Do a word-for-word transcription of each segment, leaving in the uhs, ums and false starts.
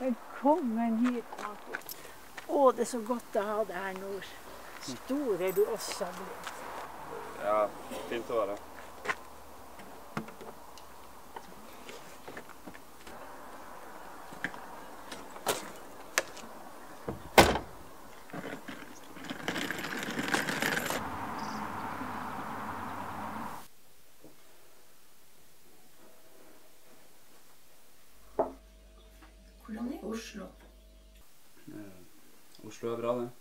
Velkommen hit, Marco. Å, det er så godt å ha deg her nord. Stor er du også blitt. Ja, fint å være. Hvordan er Oslo? Oslo er bra, det.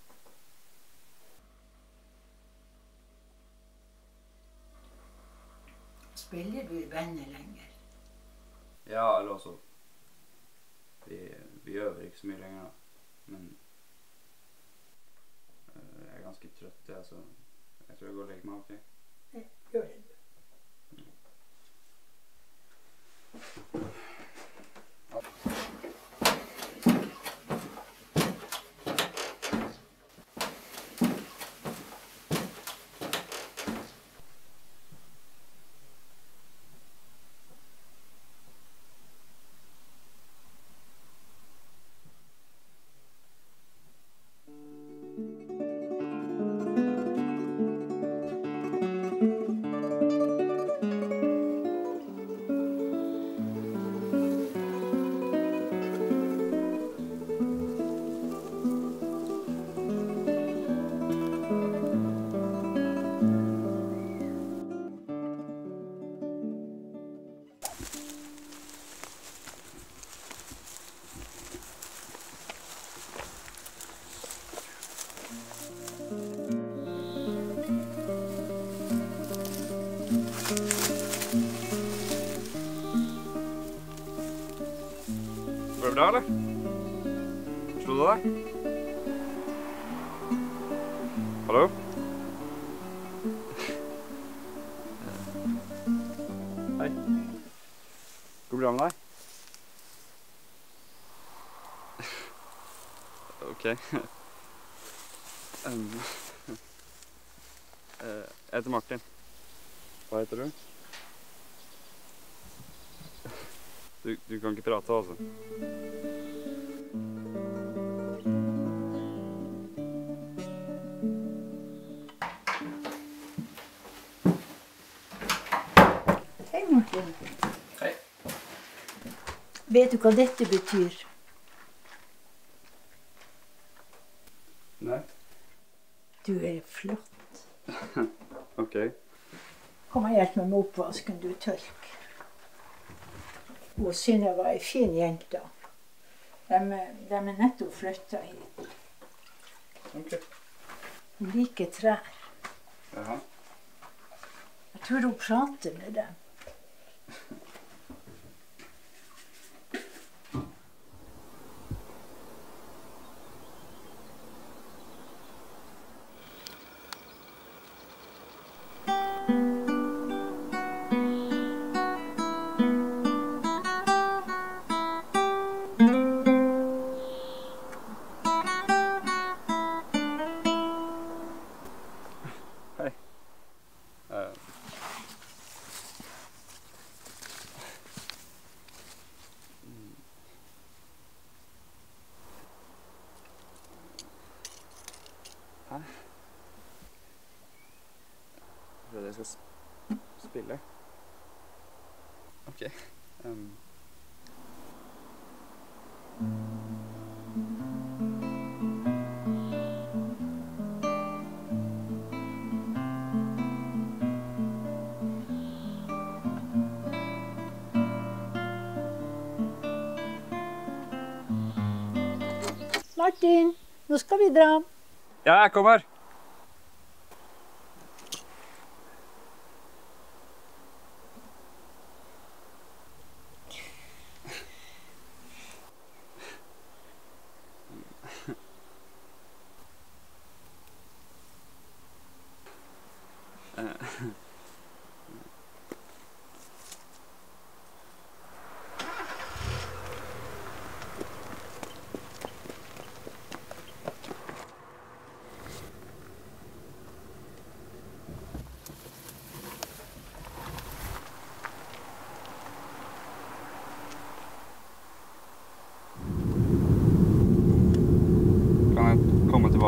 Spiller du i bandet lenger? Ja, eller også. Vi, vi øver ikke så mye lenger, da. Men øh, jeg er ganske trøtt, jeg, så jeg tror jeg går og legger meg av og til. Ja, gjør det. Går det bra, eller? Slo du deg? Hallo? Hei. Går det bra med deg? Ok. um. Jeg heter Martin. Hva heter du? Du, du kan ikke prate, altså. Hei, Martin. Hei. Vet du hva dette betyr? Nei. Du er flott. Ok. Kom og hjelp meg med oppvasken, du tørk. Og Synnøve var ei fin jente. De, de er nettopp flytta hit. Ok. Hun liker trær. Jaha. Jeg tror hun prater med dem. Jeg tror jeg skal spille. Ok. Um. Martin, nå skal vi dra. Ja, jeg kommer.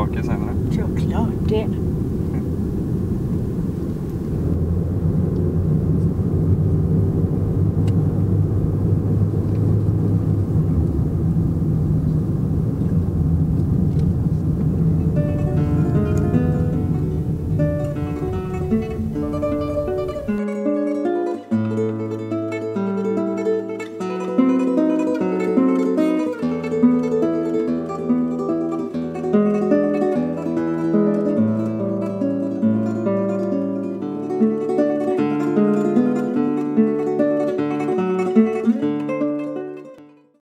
tilbake senere? Självklart det.